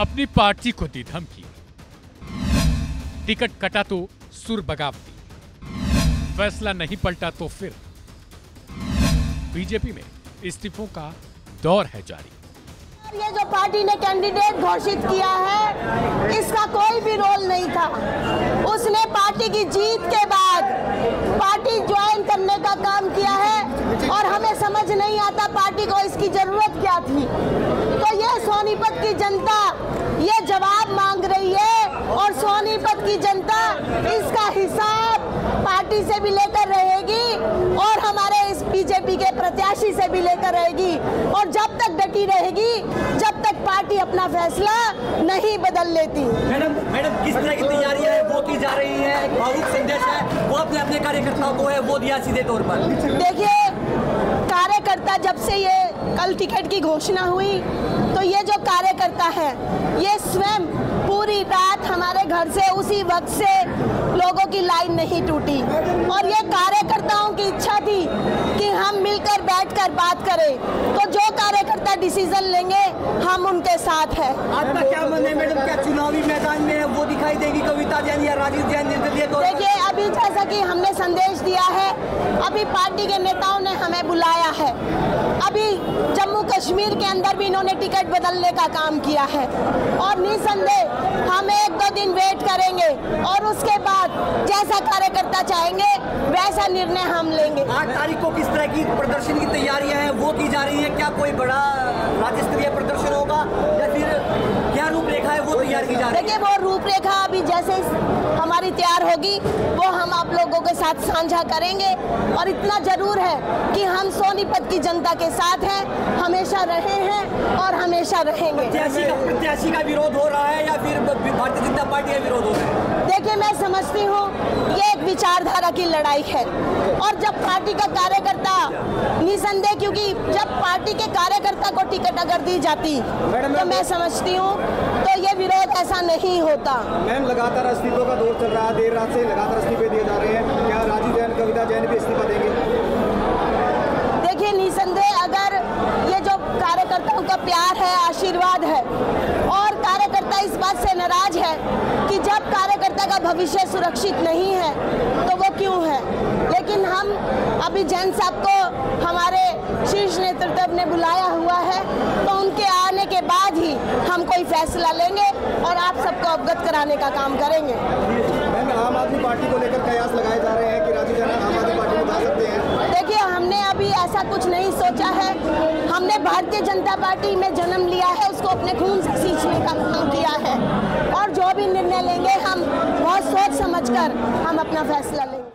अपनी पार्टी को दी धमकी, टिकट कटा तो सुर बगावती, फैसला नहीं पलटा तो फिर। बीजेपी में इस्तीफों का दौर है जारी। ये जो पार्टी ने कैंडिडेट घोषित किया है, इसका कोई भी रोल नहीं था। उसने पार्टी की जीत के बाद पार्टी ज्वाइन करने का काम किया है और हमें समझ नहीं आता पार्टी को इसकी जरूरत क्या थी। तो ये सोनीपत की जनता ये जवाब मांग रही है और सोनीपत की जनता इसका हिसाब पार्टी से भी लेकर रहेगी और हमारे इस बीजेपी के प्रत्याशी से भी लेकर रहेगी और जब तक डटी रहेगी, जब तक पार्टी अपना फैसला नहीं बदल लेती। मैडम किस तरह की तैयारियां है वो की जा रही है, भावुक संदेश है वो अपने अपने कार्यकर्ताओं को है वो दिया सीधे तौर पर। देखिए, कार्यकर्ता जब से ये कल टिकट की घोषणा हुई तो ये जो कार्यकर्ता है ये स्वयं पूरी रात हमारे घर से उसी वक्त से लोगों की लाइन नहीं टूटी और ये कार्यकर्ताओं की इच्छा थी कि हम मिलकर बैठकर बात करें, तो जो कार्यकर्ता डिसीजन लेंगे हम उनके साथ हैं। आपका क्या मन है मैडम, क्या चुनावी मैदान में वो दिखाई देगी कविता जैन या राजीव जैन? देखिए, अभी जैसा कि हमने संदेश दिया है, अभी पार्टी के नेताओं ने हमें बुलाया है, अभी जम्मू कश्मीर के अंदर भी इन्होंने टिकट बदलने का काम किया है और निसंदेह हम 1-2 दिन वेट करेंगे और उसके बाद जैसा कार्यकर्ता चाहेंगे वैसा निर्णय हम लेंगे। 8 तारीख को किस तरह की प्रदर्शन की तैयारियां हैं वो की जा रही है? क्या कोई बड़ा राज्य स्तरीय प्रदर्शन होगा या फिर क्या रूपरेखा है वो तैयार की जा रही है? देखिए, वो रूपरेखा अभी जैसे हमारी तैयार होगी वो हम आप लोगों के साथ साझा करेंगे और इतना जरूर है कि हम सोनीपत की जनता के साथ हैं, हमेशा रहे हैं और हमेशा रहेंगे। प्रत्याशी का विरोध हो रहा है या फिर भारतीय जनता पार्टी का विरोध हो रहा है? देखिए, मैं समझती हूँ ये एक विचारधारा की लड़ाई है और जब पार्टी का कार्यकर्ता निसंदेह, क्योंकि जब पार्टी के कार्यकर्ता को टिकट अगर दी जाती तो मैं समझती हूँ तो ये विरोध ऐसा नहीं होता। मैम, लगातार अस्तीफों का दौर चल रहा है, देर रात से लगातार अस्तीफे दिए जा रहे हैं, क्या राजीव जैन कविता जैन भी इस्तीफा देंगे? देखिए, निसंदेह अगर ये जो कार्यकर्ताओं का प्यार है, आशीर्वाद है और कार्यकर्ता इस बात से नाराज है कि जब कार्यकर्ता का भविष्य सुरक्षित नहीं है तो वो क्यों है, लेकिन हम अभी जैन साहब को हमारे शीर्ष नेतृत्व ने बुलाया हुआ है तो उनके आने के बाद ही हम कोई फैसला लेंगे और आप सबको अवगत कराने का काम करेंगे। मैम, आम आदमी पार्टी को लेकर कयास लगाए जा रहे हैं कि राजीव जैन आम आदमी पार्टी में जा सकते हैं। देखिए, हमने अभी ऐसा कुछ नहीं सोचा है, हमने भारतीय जनता पार्टी में जन्म लिया है, उसको अपने खून से सींचने का काम किया है और जो भी निर्णय लेंगे हम बहुत सोच समझ कर हम अपना फैसला लेंगे।